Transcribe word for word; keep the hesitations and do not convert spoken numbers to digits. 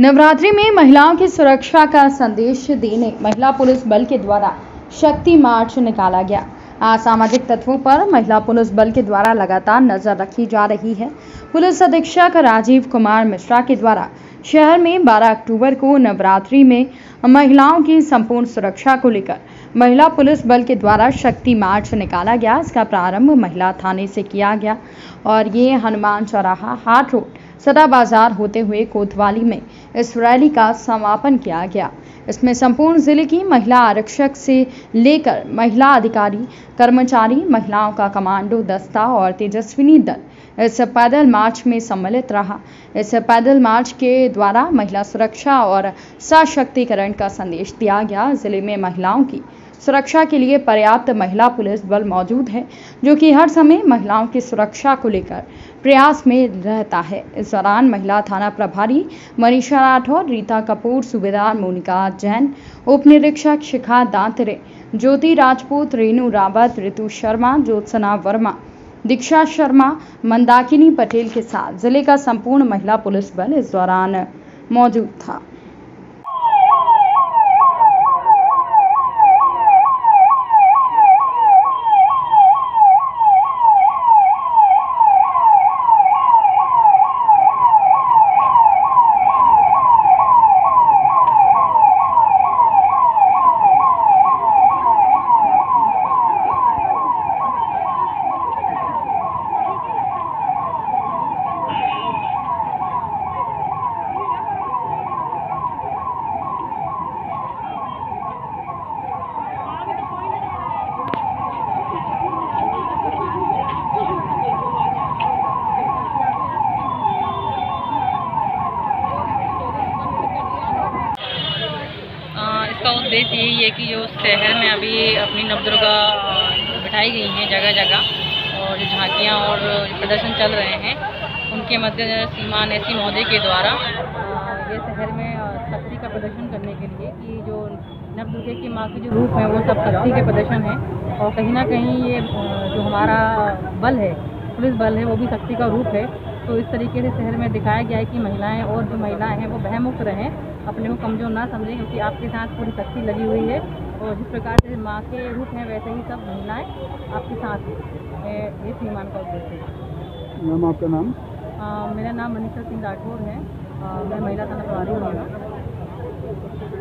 नवरात्रि में महिलाओं की सुरक्षा का संदेश देने महिला पुलिस बल के द्वारा शक्ति मार्च निकाला गया। असामाजिक तत्वों पर महिला पुलिस बल के द्वारा लगातार नजर रखी जा रही है। पुलिस अधीक्षक राजीव कुमार मिश्रा के द्वारा शहर में बारह अक्टूबर को नवरात्रि में महिलाओं की संपूर्ण सुरक्षा को लेकर महिला पुलिस बल के द्वारा शक्ति मार्च निकाला गया। इसका प्रारंभ महिला थाने से किया गया और ये हनुमान चौराहा, हाट रोड, सदा बाजार होते हुए कोतवाली में इस रैली का समापन किया गया। इसमें संपूर्ण जिले की महिला आरक्षक से लेकर महिला अधिकारी, कर्मचारी, महिलाओं का कमांडो दस्ता और तेजस्विनी दल इस पैदल मार्च में सम्मिलित रहा। इस पैदल मार्च के द्वारा महिला सुरक्षा और सशक्तिकरण का संदेश दिया गया। जिले में महिलाओं की सुरक्षा के लिए पर्याप्त महिला पुलिस बल मौजूद है, जो कि हर समय महिलाओं की सुरक्षा को लेकर प्रयास में रहता है। इस दौरान महिला थाना प्रभारी मनीषा राठौर, रीता कपूर, सूबेदार मोनिका जैन, उप निरीक्षक शिखा दांतरे, ज्योति राजपूत, रेनु रावत, रीतु शर्मा, ज्योत्सना वर्मा, दीक्षा शर्मा, मंदाकिनी पटेल के साथ जिले का संपूर्ण महिला पुलिस बल इस दौरान मौजूद था। उद्देश्य यही है कि जो शहर में अभी अपनी नवदुर्गा बिठाई गई हैं जगह जगह, और जो झांकियाँ और प्रदर्शन चल रहे हैं, उनके मद्देनजर सीमा नेसी महोदय के द्वारा ये शहर में शक्ति का प्रदर्शन करने के लिए कि जो नवदुर्गे की माँ की जो रूप है वो सब शक्ति के प्रदर्शन है। और कहीं ना कहीं ये जो हमारा बल है, पुलिस बल है, वो भी शक्ति का रूप है। तो इस तरीके से शहर में दिखाया गया है कि महिलाएं और जो महिलाएं हैं वो भयमुक्त रहें, अपने को कमज़ोर ना समझें, क्योंकि आपके साथ पूरी शक्ति लगी हुई है। और जिस प्रकार से माँ के रूप हैं वैसे ही सब महिलाएं आपके साथ हैं। ये सीमान का उद्देश्य है। मैम आपका नाम? आ, मेरा नाम मनीषा सिंह राठौर है। आ, मैं महिला थाना प्रभारी हूँ।